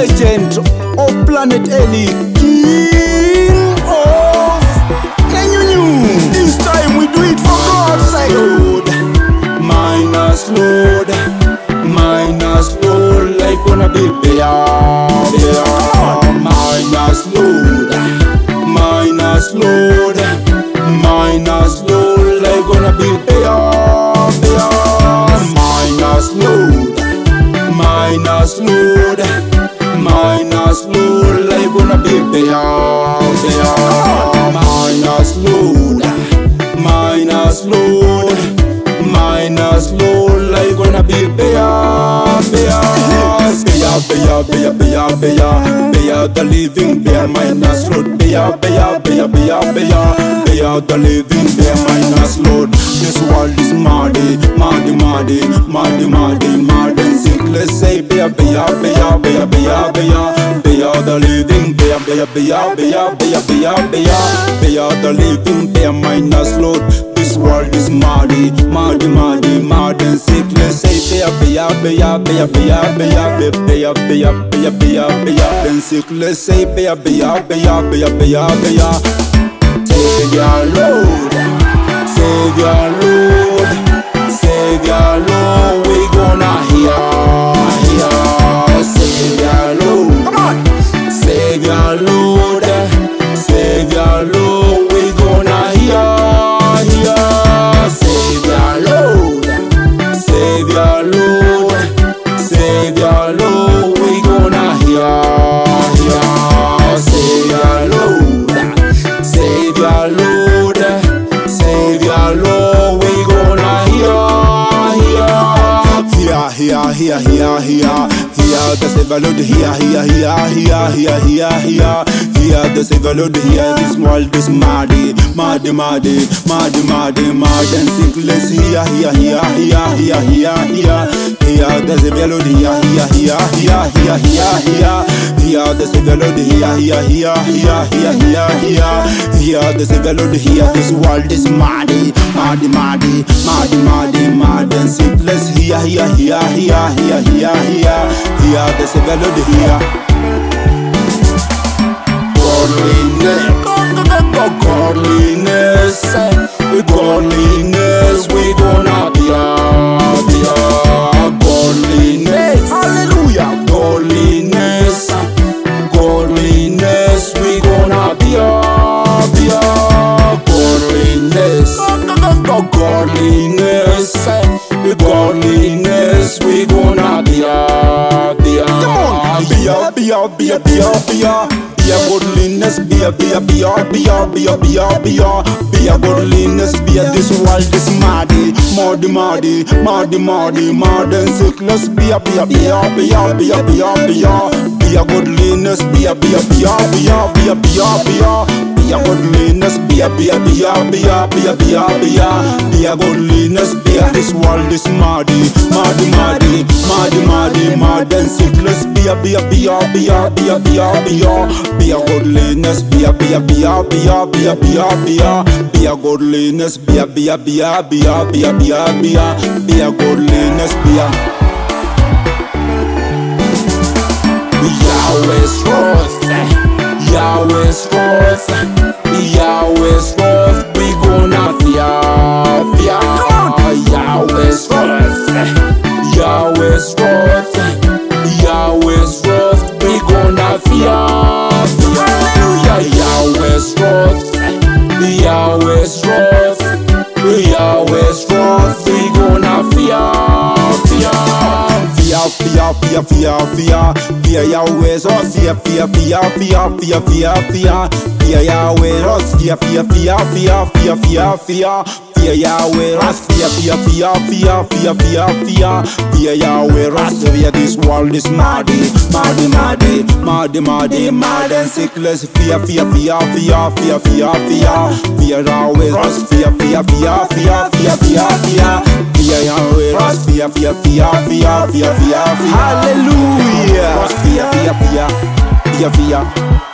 legend of Planet Ellie, King of Tanyunyu. This time we do it for God's sake. Lord, minus Lord, minus Lord, like gonna be beyond. Minus Lord, minus Lord, minus Lord, like gonna be beyond. Minus Lord, minus Lord, minus Lord, like gonna be beyond. Minus Lord, minus Lord, minus Lord, like gonna be beyond. Beya the living bear, minus Lord. Beya the living bear, minus Lord. This world is muddy, muddy, muddy, muddy, muddy, muddy. Let's say beya the living bear, beya the living bear, minus Lord. This world is muddy, muddy, muddy, muddy and sick. Let's say beya and sick. Let's say beya. Savior Lord, Savior Lord, Savior Lord, we gonna hear. Savior Lord, Savior Lord, Savior Lord, we gonna hear. Savior Lord, Savior Lord, Savior Lord, we gonna hear. Savior Lord, Savior Lord, Savior Lord, we gonna hear. The Savior Lord, hear the Savior Lord, hear. This world is muddy, muddy, muddy, muddy, muddy, muddy and sick. Let's hear the Savior Lord, hear the Savior Lord, hear the Savior Lord, hear. This world is muddy, muddy, muddy, muddy, muddy, muddy and sick. Let's hear the Savior Lord, hear. Godliness, with godliness we gonna be a godliness. Hallelujah, godliness, godliness we gonna be a godliness. Godliness, with godliness we gonna be a. Come on, be a. Be a godliness, be a godliness, be a. This world is muddy, muddy, muddy, muddy, muddy, muddy and sickness. Be a godliness, be a. Be a godliness, be a godliness, be a. This world is muddy, muddy, muddy, muddy, muddy, muddy and sickness. Be a godliness, be a godliness, be a godliness, be a. Yahweh's wrath, Yahweh's wrath. Yahweh's wrath, we gonna fear. Yahweh's wrath, Yahweh's wrath, Yahweh's wrath, we gonna fear. Yahweh's wrath, Yahweh's wrath, Yahweh's wrath, we gonna fear. Fear Yahweh's wrath, fear. Fear Yahweh, fear. Fear Yahweh, fear. Fear Yahweh, fear. This world is muddy, muddy, muddy, muddy, muddy, muddy and sickness. Fear. Fear Yahweh, fear. Fear Yahweh, fear. Hallelujah. Fear.